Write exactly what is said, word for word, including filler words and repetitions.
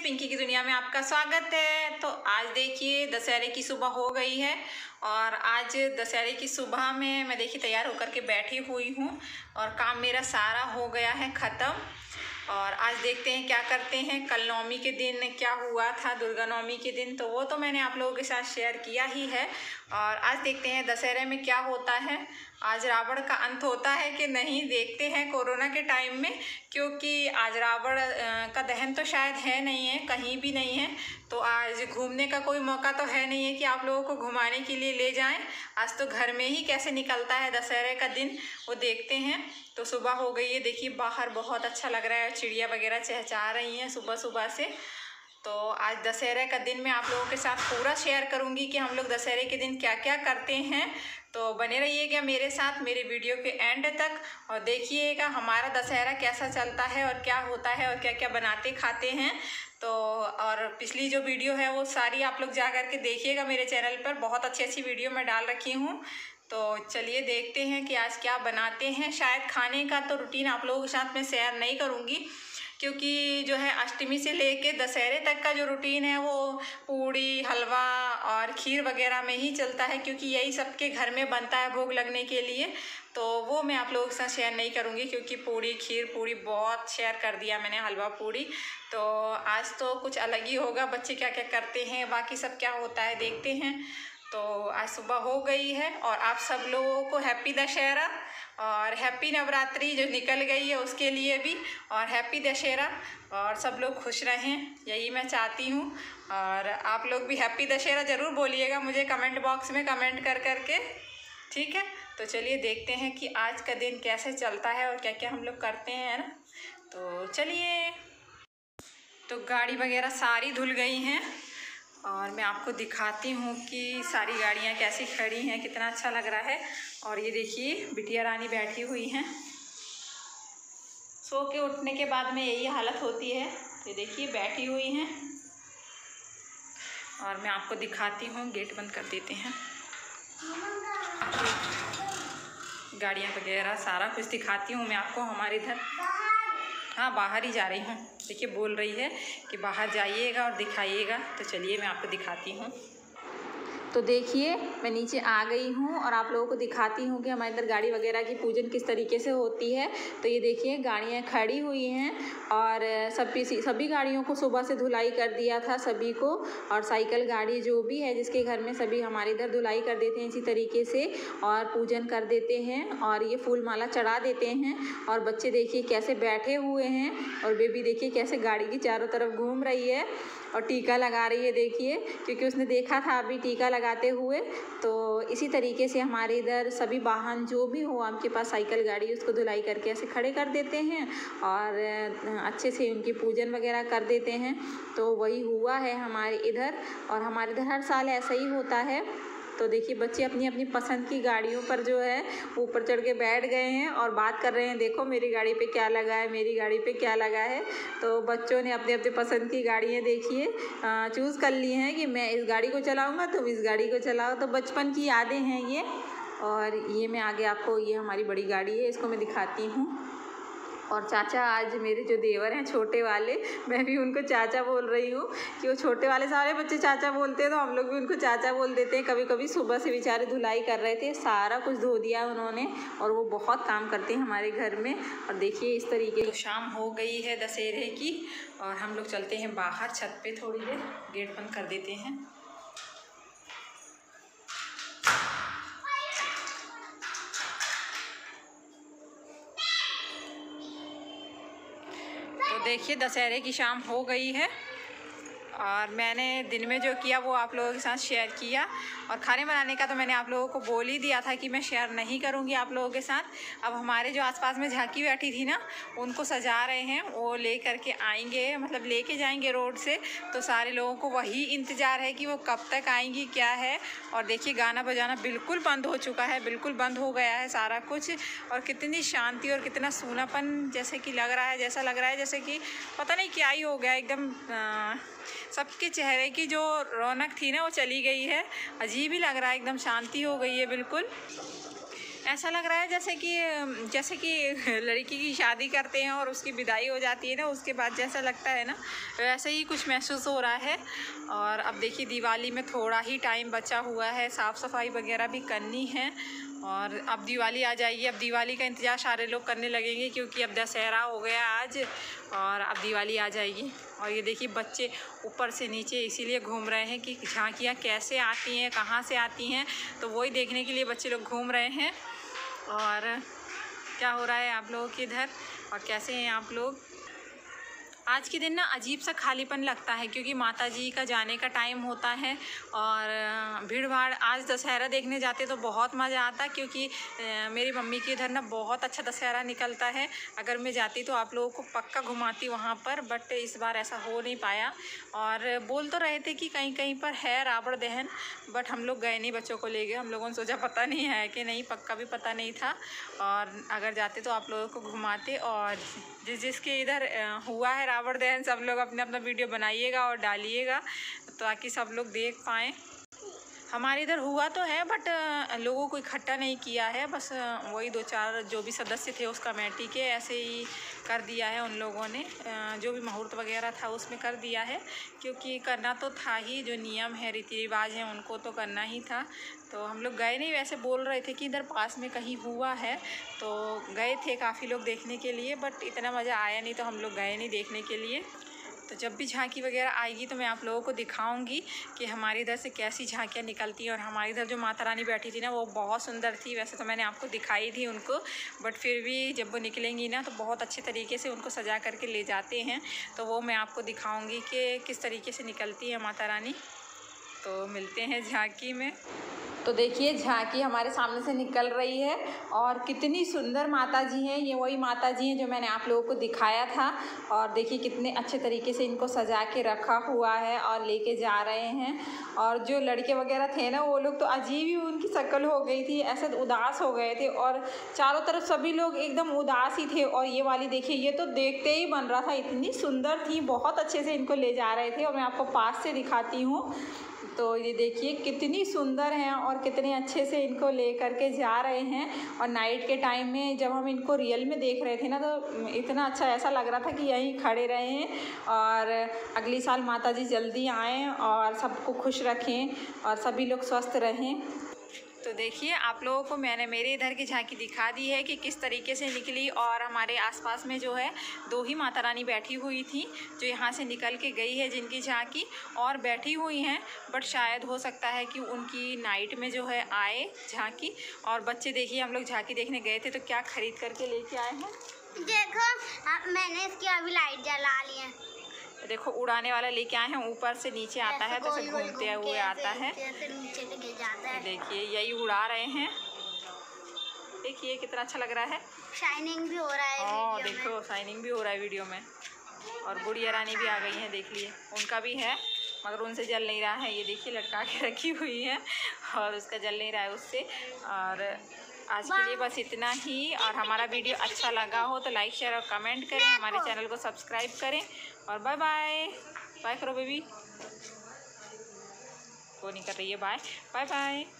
Friends, Pinky की दुनिया में आपका स्वागत है। तो आज देखिए दशहरे की सुबह हो गई है और आज दशहरे की सुबह में मैं देखिए तैयार होकर के बैठी हुई हूँ और काम मेरा सारा हो गया है ख़त्म। और आज देखते हैं क्या करते हैं। कल नौमी के दिन क्या हुआ था, दुर्गा नौमी के दिन, तो वो तो मैंने आप लोगों के साथ शेयर किया ही है। और आज देखते हैं दशहरे में क्या होता है, आज रावण का अंत होता है कि नहीं, देखते हैं कोरोना के टाइम में, क्योंकि आज रावण का दहन तो शायद है नहीं है, कहीं भी नहीं है। तो आज घूमने का कोई मौका तो है नहीं है कि आप लोगों को घुमाने के लिए ले जाएं। आज तो घर में ही कैसे निकलता है दशहरे का दिन, वो देखते हैं। तो सुबह हो गई है, देखिए बाहर बहुत अच्छा लग रहा है, चिड़िया वगैरह चहचहा रही हैं सुबह सुबह से। तो आज दशहरे का दिन मैं आप लोगों के साथ पूरा शेयर करूंगी कि हम लोग दशहरे के दिन क्या क्या करते हैं। तो बने रहिएगा मेरे साथ मेरे वीडियो के एंड तक और देखिएगा हमारा दशहरा कैसा चलता है और क्या होता है और क्या क्या बनाते खाते हैं। तो और पिछली जो वीडियो है वो सारी आप लोग जा कर के देखिएगा मेरे चैनल पर, बहुत अच्छी अच्छी वीडियो मैं डाल रखी हूँ। तो चलिए देखते हैं कि आज क्या बनाते हैं। शायद खाने का तो रूटीन आप लोगों के साथ मैं शेयर नहीं करूँगी, क्योंकि जो है अष्टमी से लेके दशहरे तक का जो रूटीन है वो पूड़ी, हलवा और खीर वगैरह में ही चलता है, क्योंकि यही सबके घर में बनता है भोग लगने के लिए। तो वो मैं आप लोगों के साथ शेयर नहीं करूँगी, क्योंकि पूड़ी खीर पूड़ी बहुत शेयर कर दिया मैंने, हलवा पूड़ी। तो आज तो कुछ अलग ही होगा, बच्चे क्या क्या करते हैं, बाकी सब क्या होता है देखते हैं। तो आज सुबह हो गई है और आप सब लोगों को हैप्पी दशहरा और हैप्पी नवरात्रि जो निकल गई है उसके लिए भी, और हैप्पी दशहरा, और सब लोग खुश रहें यही मैं चाहती हूँ। और आप लोग भी हैप्पी दशहरा ज़रूर बोलिएगा मुझे कमेंट बॉक्स में कमेंट कर कर के, ठीक है। तो चलिए देखते हैं कि आज का दिन कैसे चलता है और क्या क्या हम लोग करते हैं, है ना। तो चलिए, तो गाड़ी वगैरह सारी धुल गई हैं और मैं आपको दिखाती हूँ कि सारी गाड़ियाँ कैसी खड़ी हैं, कितना अच्छा लग रहा है। और ये देखिए बिटिया रानी बैठी हुई हैं, सो के उठने के बाद में यही हालत होती है। ये देखिए बैठी हुई हैं और मैं आपको दिखाती हूँ। गेट बंद कर देते हैं, गाड़ियाँ वगैरह सारा कुछ दिखाती हूँ मैं आपको। हमारे इधर, हाँ बाहर ही जा रही हूँ, देखिए बोल रही है कि बाहर जाइएगा और दिखाइएगा। तो चलिए मैं आपको दिखाती हूँ। तो देखिए मैं नीचे आ गई हूँ और आप लोगों को दिखाती हूँ कि हमारे इधर गाड़ी वगैरह की पूजन किस तरीके से होती है। तो ये देखिए गाड़ियाँ खड़ी हुई हैं और सभी सभी गाड़ियों को सुबह से धुलाई कर दिया था सभी को, और साइकिल गाड़ी जो भी है जिसके घर में, सभी हमारे इधर धुलाई कर देते हैं इसी तरीके से और पूजन कर देते हैं और ये फूल माला चढ़ा देते हैं। और बच्चे देखिए कैसे बैठे हुए हैं और बेबी देखिए कैसे गाड़ी की चारों तरफ घूम रही है और टीका लगा रही है, देखिए क्योंकि उसने देखा था अभी टीका लगाते हुए। तो इसी तरीके से हमारे इधर सभी वाहन जो भी हो आपके पास, साइकिल गाड़ी, उसको धुलाई करके ऐसे खड़े कर देते हैं और अच्छे से उनकी पूजन वगैरह कर देते हैं। तो वही हुआ है हमारे इधर, और हमारे इधर हर साल ऐसा ही होता है। तो देखिए बच्चे अपनी अपनी पसंद की गाड़ियों पर जो है ऊपर चढ़ के बैठ गए हैं और बात कर रहे हैं, देखो मेरी गाड़ी पे क्या लगा है, मेरी गाड़ी पे क्या लगा है। तो बच्चों ने अपने अपने पसंद की गाड़ियाँ देखिए चूज़ कर ली हैं कि मैं इस गाड़ी को चलाऊँगा, तुम इस गाड़ी को चलाओ। तो बचपन की यादें हैं ये। और ये मैं आगे आपको, ये हमारी बड़ी गाड़ी है, इसको मैं दिखाती हूँ। और चाचा, आज मेरे जो देवर हैं छोटे वाले, मैं भी उनको चाचा बोल रही हूँ कि वो छोटे वाले सारे बच्चे चाचा बोलते हैं तो हम लोग भी उनको चाचा बोल देते हैं। कभी कभी सुबह से बेचारे धुलाई कर रहे थे, सारा कुछ धो दिया उन्होंने और वो बहुत काम करते हैं हमारे घर में। और देखिए इस तरीके, तो शाम हो गई है दशहरे की और हम लोग चलते हैं बाहर छत पर थोड़ी देर, गेट बंद कर देते हैं। देखिए दशहरे की शाम हो गई है और मैंने दिन में जो किया वो आप लोगों के साथ शेयर किया। और खाने बनाने का तो मैंने आप लोगों को बोल ही दिया था कि मैं शेयर नहीं करूंगी आप लोगों के साथ। अब हमारे जो आसपास में झांकी बैठी थी ना, उनको सजा रहे हैं, वो ले करके आएंगे, मतलब लेके जाएंगे रोड से। तो सारे लोगों को वही इंतज़ार है कि वो कब तक आएंगी क्या है। और देखिए गाना बजाना बिल्कुल बंद हो चुका है, बिल्कुल बंद हो गया है सारा कुछ। और कितनी शांति और कितना सूनापन जैसे कि लग रहा है, जैसा लग रहा है जैसे कि पता नहीं क्या ही हो गया एकदम। सबके चेहरे की जो रौनक थी ना वो चली गई है, अजीब ही लग रहा है, एकदम शांति हो गई है बिल्कुल। ऐसा लग रहा है जैसे कि जैसे कि लड़की की शादी करते हैं और उसकी विदाई हो जाती है ना, उसके बाद जैसा लगता है ना वैसे ही कुछ महसूस हो रहा है। और अब देखिए दिवाली में थोड़ा ही टाइम बचा हुआ है, साफ़ सफाई वगैरह भी करनी है और अब दिवाली आ जाएगी। अब दिवाली का इंतज़ार सारे लोग करने लगेंगे क्योंकि अब दशहरा हो गया आज और अब दिवाली आ जाएगी। और ये देखिए बच्चे ऊपर से नीचे इसीलिए घूम रहे हैं कि झांकियाँ कैसे आती हैं, कहाँ से आती हैं, तो वही देखने के लिए बच्चे लोग घूम रहे हैं। और क्या हो रहा है आप लोगों के इधर और कैसे हैं आप लोग? आज के दिन ना अजीब सा खालीपन लगता है क्योंकि माता जी का जाने का टाइम होता है और भीड़ भाड़। आज दशहरा देखने जाते तो बहुत मज़ा आता क्योंकि मेरी मम्मी के इधर ना बहुत अच्छा दशहरा निकलता है। अगर मैं जाती तो आप लोगों को पक्का घुमाती वहाँ पर, बट इस बार ऐसा हो नहीं पाया। और बोल तो रहे थे कि कहीं कहीं पर है रावण दहन, बट हम लोग गए नहीं, बच्चों को ले गए। हम लोगों ने सोचा पता नहीं है कि नहीं, पक्का भी पता नहीं था। और अगर जाते तो आप लोगों को घुमाते। और जिस जिसके इधर हुआ है रावण दहन सब लोग अपने अपना वीडियो बनाइएगा और डालिएगा ताकि सब लोग देख पाएँ। हमारे इधर हुआ तो है बट लोगों को इकट्ठा नहीं किया है, बस वही दो चार जो भी सदस्य थे उस कमेटी के ऐसे ही कर दिया है उन लोगों ने, जो भी मुहूर्त वगैरह था उसमें कर दिया है क्योंकि करना तो था ही, जो नियम है रीति रिवाज हैं उनको तो करना ही था। तो हम लोग गए नहीं, वैसे बोल रहे थे कि इधर पास में कहीं हुआ है तो गए थे काफ़ी लोग देखने के लिए, बट इतना मज़ा आया नहीं तो हम लोग गए नहीं देखने के लिए। तो जब भी झांकी वगैरह आएगी तो मैं आप लोगों को दिखाऊंगी कि हमारे इधर से कैसी झांकियाँ निकलती हैं। और हमारे इधर जो माता रानी बैठी थी ना वो बहुत सुंदर थी, वैसे तो मैंने आपको दिखाई थी उनको, बट फिर भी जब वो निकलेंगी ना तो बहुत अच्छे तरीके से उनको सजा करके ले जाते हैं, तो वो मैं आपको दिखाऊँगी कि किस तरीके से निकलती है माता रानी। तो मिलते हैं झांकी में। तो देखिए झांकी हमारे सामने से निकल रही है और कितनी सुंदर माता जी हैं। ये वही माता जी हैं जो मैंने आप लोगों को दिखाया था। और देखिए कितने अच्छे तरीके से इनको सजा के रखा हुआ है और लेके जा रहे हैं। और जो लड़के वगैरह थे ना वो लोग तो अजीब ही उनकी शक्ल हो गई थी, ऐसे उदास हो गए थे और चारों तरफ सभी लोग एकदम उदास ही थे। और ये वाली देखिए ये तो देखते ही बन रहा था, इतनी सुंदर थी, बहुत अच्छे से इनको ले जा रहे थे। और मैं आपको पास से दिखाती हूँ, तो ये देखिए कितनी सुंदर हैं और कितने अच्छे से इनको ले करके जा रहे हैं। और नाइट के टाइम में जब हम इनको रियल में देख रहे थे ना तो इतना अच्छा ऐसा लग रहा था कि यहीं खड़े रहें और अगले साल माता जी जल्दी आएँ और सबको खुश रखें और सभी लोग स्वस्थ रहें। तो देखिए आप लोगों को मैंने मेरे इधर की झांकी दिखा दी है कि किस तरीके से निकली। और हमारे आसपास में जो है दो ही माता रानी बैठी हुई थी जो यहाँ से निकल के गई है जिनकी झांकी, और बैठी हुई हैं, बट शायद हो सकता है कि उनकी नाइट में जो है आए झांकी। और बच्चे देखिए हम लोग झांकी देखने गए थे तो क्या खरीद करके लेके आए हैं। देखो मैंने इसकी अभी लाइट जला ली है, देखो उड़ाने वाला लेके आए हैं, ऊपर से नीचे आता है तो फिर घूमते हुए आता है, देखिए यही उड़ा रहे हैं। देखिए कितना अच्छा लग रहा है, शाइनिंग भी हो रहा है और देखो शाइनिंग भी हो रहा है वीडियो में। और बुढ़िया रानी भी आ गई है, देख लिए उनका भी है मगर उनसे जल नहीं रहा है, ये देखिए लटका के रखी हुई है और उसका जल नहीं रहा है उससे। और आज के लिए बस इतना ही, और हमारा वीडियो अच्छा लगा हो तो लाइक शेयर और कमेंट करें, हमारे चैनल को सब्सक्राइब करें। और बाय बाय बाय करो बेबी, वो नहीं कर रही है, बाय बाय बाय।